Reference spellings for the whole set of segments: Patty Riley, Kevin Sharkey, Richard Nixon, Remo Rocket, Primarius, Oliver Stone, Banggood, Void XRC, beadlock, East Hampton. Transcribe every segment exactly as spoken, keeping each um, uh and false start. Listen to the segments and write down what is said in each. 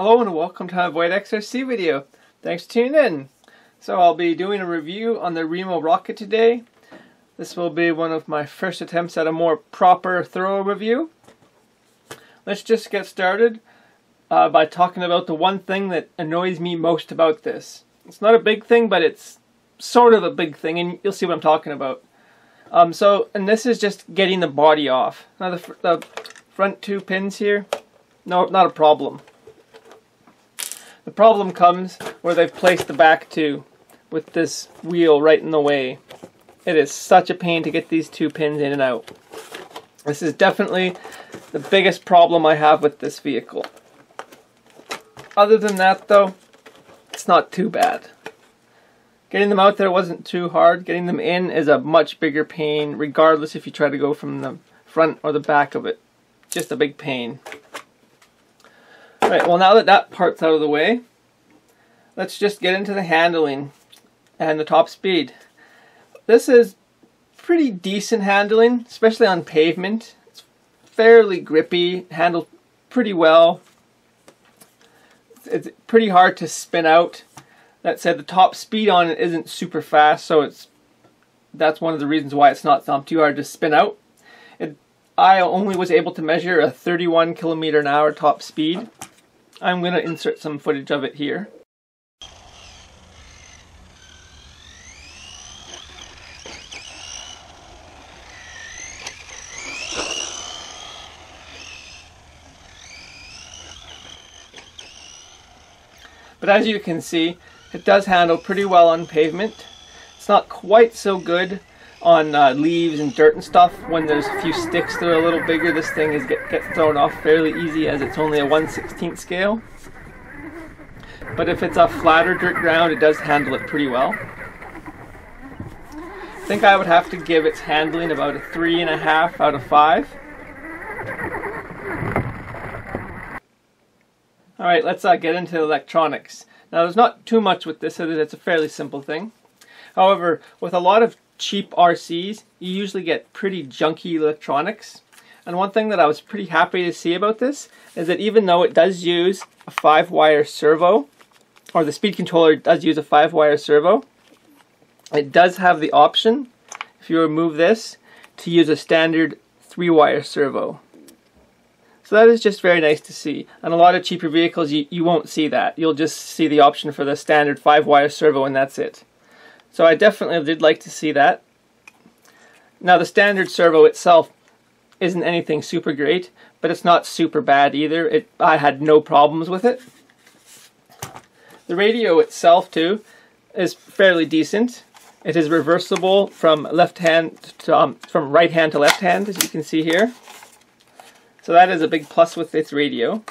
Hello and welcome to a Void X R C video. Thanks for tuning in. So I'll be doing a review on the Remo Rocket today. This will be one of my first attempts at a more proper, thorough review. Let's just get started uh, by talking about the one thing that annoys me most about this. It's not a big thing, but it's sort of a big thing, and you'll see what I'm talking about. Um, so, and this is just getting the body off. Now the, fr the front two pins here, no, not a problem. The problem comes where they've placed the back two with this wheel right in the way. It is such a pain to get these two pins in and out. This is definitely the biggest problem I have with this vehicle. Other than that though, it's not too bad. Getting them out there wasn't too hard. Getting them in is a much bigger pain, regardless if you try to go from the front or the back of it. Just a big pain. Alright, well now that that part's out of the way, let's just get into the handling and the top speed. This is pretty decent handling, especially on pavement. It's fairly grippy, handled pretty well. It's pretty hard to spin out. That said, the top speed on it isn't super fast, so it's that's one of the reasons why it's not too hard to spin out. It, I only was able to measure a thirty-one kilometer an hour top speed. I'm going to insert some footage of it here. But as you can see, it does handle pretty well on pavement. It's not quite so good on uh, leaves and dirt and stuff. When there's a few sticks that are a little bigger, this thing is get, gets thrown off fairly easy, as it's only a one sixteenth scale. But if it's a flatter dirt ground, it does handle it pretty well. I think I would have to give its handling about a three and a half out of five. Alright, let's uh, get into the electronics. Now there's not too much with this, other than it's a fairly simple thing. However, with a lot of cheap R Cs, you usually get pretty junky electronics. And one thing that I was pretty happy to see about this is that even though it does use a five wire servo, or the speed controller does use a five wire servo, it does have the option, if you remove this, to use a standard three wire servo. So that is just very nice to see. On a lot of cheaper vehicles, you, you won't see that. You'll just see the option for the standard five wire servo, and that's it. So I definitely did like to see that. Now the standard servo itself isn't anything super great, but it's not super bad either. It, I had no problems with it. The radio itself too is fairly decent. It is reversible from left hand to, um, from right hand to left hand, as you can see here. So that is a big plus with its radio.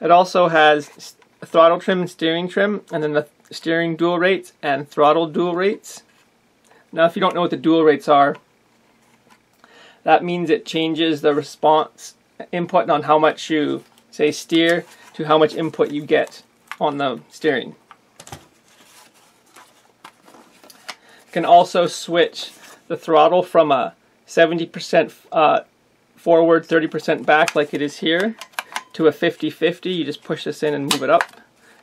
It also has throttle trim and steering trim, and then the steering dual rates and throttle dual rates. Now if you don't know what the dual rates are, that means it changes the response input on how much you, say, steer to how much input you get on the steering. You can also switch the throttle from a seventy percent uh, forward, thirty percent back like it is here, to a fifty fifty. You just push this in and move it up,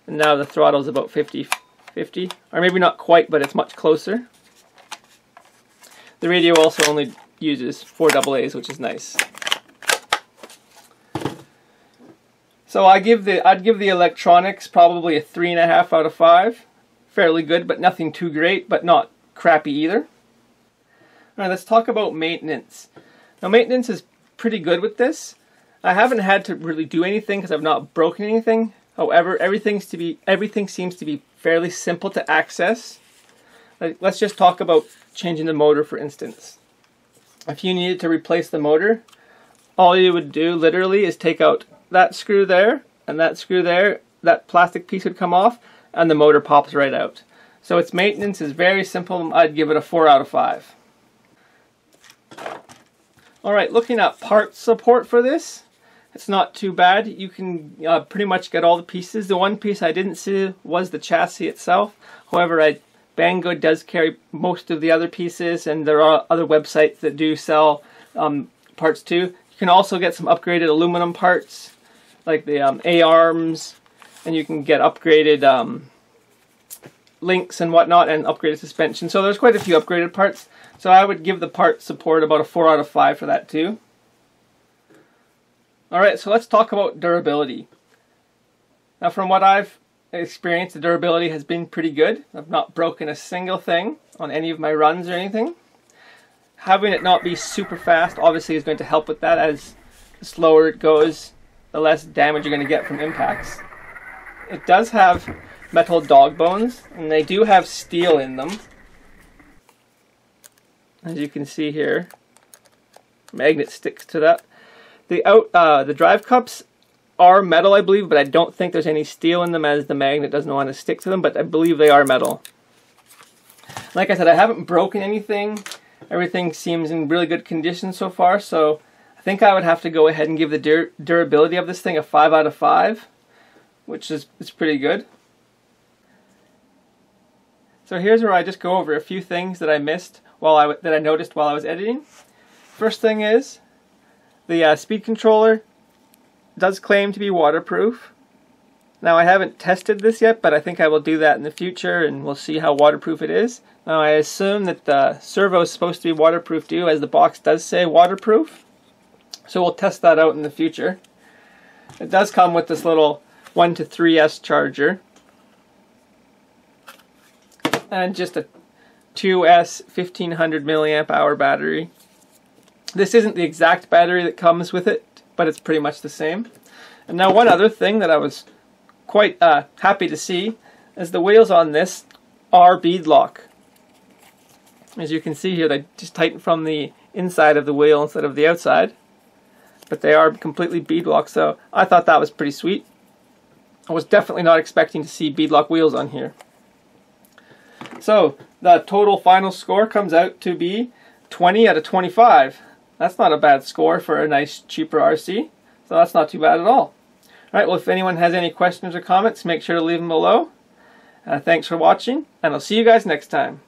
and now the throttle is about fifty fifty, or maybe not quite, but it's much closer. The radio also only uses four double A's, which is nice. So I give the I'd give the electronics probably a three and a half out of five. Fairly good, but nothing too great, but not crappy either. All right, let's talk about maintenance. Now maintenance is pretty good with this. I haven't had to really do anything because I've not broken anything. However, everything's to be everything seems to be fairly simple to access. Like, let's just talk about changing the motor, for instance. If you needed to replace the motor, all you would do literally is take out that screw there and that screw there. That plastic piece would come off, and the motor pops right out. So its maintenance is very simple. I'd give it a four out of five. All right, looking at part support for this. It's not too bad. You can uh, pretty much get all the pieces. The one piece I didn't see was the chassis itself. However, I, Banggood does carry most of the other pieces, and there are other websites that do sell um, parts too. You can also get some upgraded aluminum parts, like the um, A-arms, and you can get upgraded um, links and whatnot, and upgraded suspension. So there's quite a few upgraded parts. So I would give the part support about a four out of five for that too. Alright, so let's talk about durability. Now from what I've experienced, the durability has been pretty good. I've not broken a single thing on any of my runs or anything. Having it not be super fast obviously is going to help with that. As the slower it goes, the less damage you're going to get from impacts. It does have metal dog bones, and they do have steel in them, as you can see here. Magnet sticks to that. The out uh, the drive cups are metal, I believe, but I don't think there's any steel in them, as the magnet doesn't want to stick to them, but I believe they are metal. Like I said, I haven't broken anything. Everything seems in really good condition so far, so I think I would have to go ahead and give the dur durability of this thing a five out of five, which is, is pretty good. So here's where I just go over a few things that I missed while I w that I noticed while I was editing. First thing is, the uh, speed controller does claim to be waterproof. Now I haven't tested this yet, but I think I will do that in the future, and we'll see how waterproof it is. Now I assume that the servo is supposed to be waterproof too, as the box does say waterproof. So we'll test that out in the future. It does come with this little one to three S charger, and just a two S fifteen hundred milliamp hour battery. This isn't the exact battery that comes with it, but it's pretty much the same. And now one other thing that I was quite uh, happy to see is the wheels on this are beadlock. As you can see here, they just tighten from the inside of the wheel instead of the outside, but they are completely beadlock, so I thought that was pretty sweet. I was definitely not expecting to see beadlock wheels on here. So the total final score comes out to be twenty out of twenty-five. That's not a bad score for a nice cheaper R C, so that's not too bad at all. Alright, well, if anyone has any questions or comments, make sure to leave them below. Uh, thanks for watching, and I'll see you guys next time.